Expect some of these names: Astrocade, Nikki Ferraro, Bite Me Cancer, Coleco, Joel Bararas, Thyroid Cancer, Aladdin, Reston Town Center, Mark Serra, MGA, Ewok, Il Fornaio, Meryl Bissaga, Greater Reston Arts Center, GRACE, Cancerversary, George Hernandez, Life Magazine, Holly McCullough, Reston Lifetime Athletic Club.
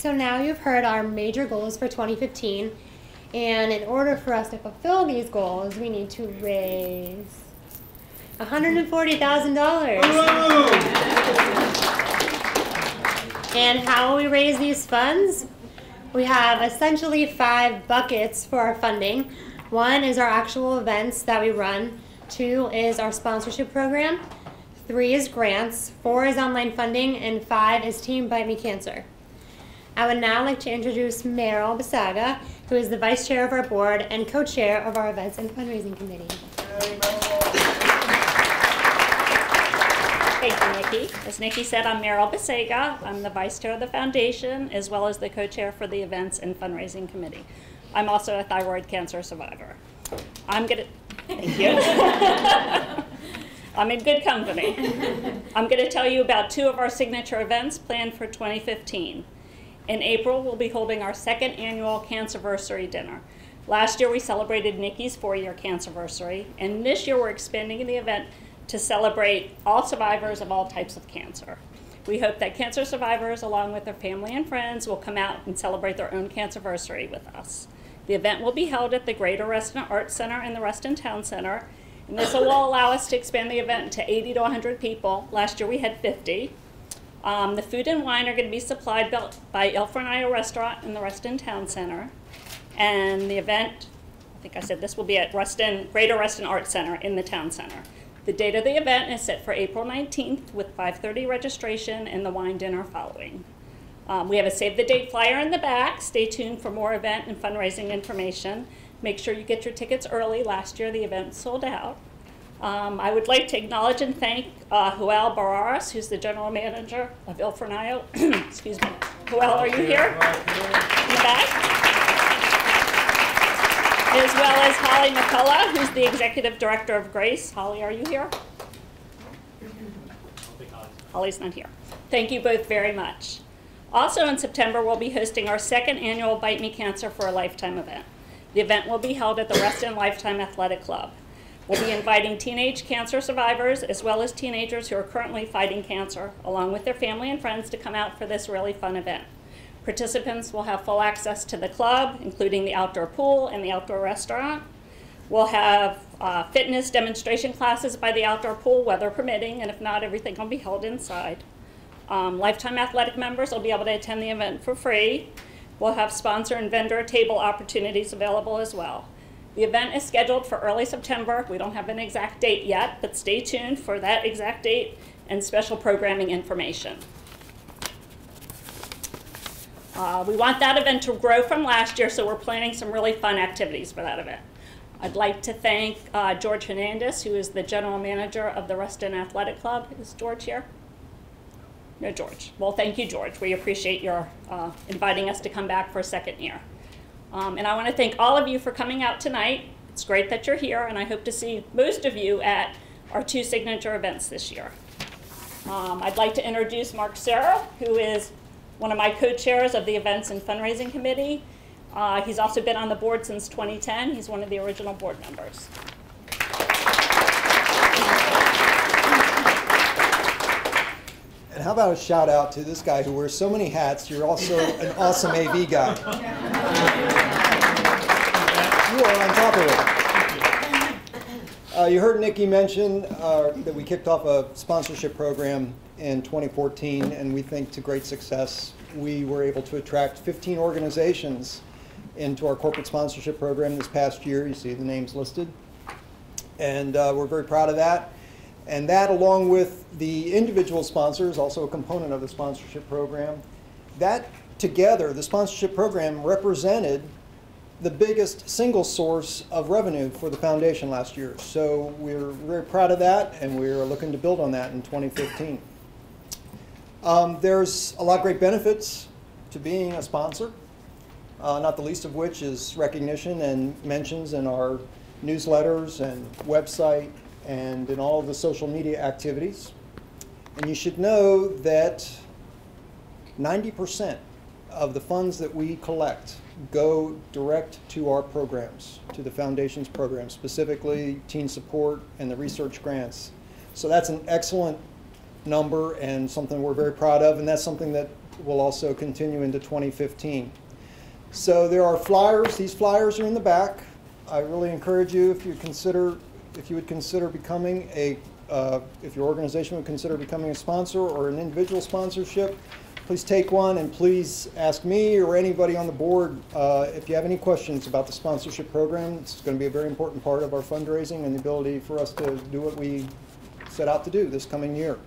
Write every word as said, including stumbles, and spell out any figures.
So now you've heard our major goals for twenty fifteen, and in order for us to fulfill these goals, we need to raise one hundred forty thousand dollars. And how will we raise these funds? We have essentially five buckets for our funding. One is our actual events that we run. Two is our sponsorship program. Three is grants. Four is online funding. And five is Team Bite Me Cancer. I would now like to introduce Meryl Bissaga, who is the vice chair of our board and co-chair of our events and fundraising committee. Thank you, Nikki. As Nikki said, I'm Meryl Bissaga. I'm the vice chair of the foundation, as well as the co-chair for the events and fundraising committee. I'm also a thyroid cancer survivor. I'm gonna, thank you. I'm in good company. I'm gonna tell you about two of our signature events planned for twenty fifteen. In April, we'll be holding our second annual Cancerversary dinner. Last year, we celebrated Nikki's four-year Cancerversary, and this year we're expanding the event to celebrate all survivors of all types of cancer. We hope that cancer survivors, along with their family and friends, will come out and celebrate their own Cancerversary with us. The event will be held at the Greater Reston Arts Center and the Reston Town Center, and this will allow us to expand the event to eighty to one hundred people. Last year, we had fifty. Um, the food and wine are going to be supplied by Il Fornaio restaurant in the Reston Town Center. And the event, I think I said this will be at Reston, Greater Reston Arts Center in the Town Center. The date of the event is set for April nineteenth with five thirty registration and the wine dinner following. Um, we have a save the date flyer in the back. Stay tuned for more event and fundraising information. Make sure you get your tickets early. Last year the event sold out. Um, I would like to acknowledge and thank uh, Joel Bararas, who's the general manager of Il Fornaio. Excuse me. Joel, are you here? In the back. As well as Holly McCullough, who's the executive director of GRACE. Holly, are you here? Holly's not here. Thank you both very much. Also in September, we'll be hosting our second annual Bite Me Cancer for a Lifetime event. The event will be held at the Reston Lifetime Athletic Club. We'll be inviting teenage cancer survivors as well as teenagers who are currently fighting cancer, along with their family and friends, to come out for this really fun event. Participants will have full access to the club, including the outdoor pool and the outdoor restaurant. We'll have uh, fitness demonstration classes by the outdoor pool, weather permitting, and if not, everything will be held inside. Um, Lifetime Athletic members will be able to attend the event for free. We'll have sponsor and vendor table opportunities available as well. The event is scheduled for early September. We don't have an exact date yet, but stay tuned for that exact date and special programming information. Uh, we want that event to grow from last year, so we're planning some really fun activities for that event. I'd like to thank uh, George Hernandez, who is the general manager of the Reston Athletic Club. Is George here? No, George. Well, thank you, George. We appreciate your uh, inviting us to come back for a second year. Um, and I want to thank all of you for coming out tonight. It's great that you're here, and I hope to see most of you at our two signature events this year. Um, I'd like to introduce Mark Serra, who is one of my co-chairs of the Events and Fundraising Committee. Uh, he's also been on the board since twenty ten. He's one of the original board members. And how about a shout out to this guy who wears so many hats? You're also an awesome A V guy. You are on top of it. Uh, you heard Nikki mention uh, that we kicked off a sponsorship program in twenty fourteen, and we think to great success. We were able to attract fifteen organizations into our corporate sponsorship program this past year. You see the names listed. And uh, we're very proud of that. And that, along with the individual sponsors, also a component of the sponsorship program, that together, the sponsorship program represented the biggest single source of revenue for the foundation last year. So we're very proud of that, and we're looking to build on that in twenty fifteen. Um, there's a lot of great benefits to being a sponsor, uh, not the least of which is recognition and mentions in our newsletters and website and in all of the social media activities. And you should know that ninety percent of the funds that we collect go direct to our programs, to the foundation's programs, specifically teen support and the research grants. So that's an excellent number and something we're very proud of, and that's something that will also continue into twenty fifteen. So there are flyers. These flyers are in the back. I really encourage you, if you consider, if you would consider becoming a, uh, if your organization would consider becoming a sponsor or an individual sponsorship, please take one, and please ask me or anybody on the board uh, if you have any questions about the sponsorship program. It's going to be a very important part of our fundraising and the ability for us to do what we set out to do this coming year.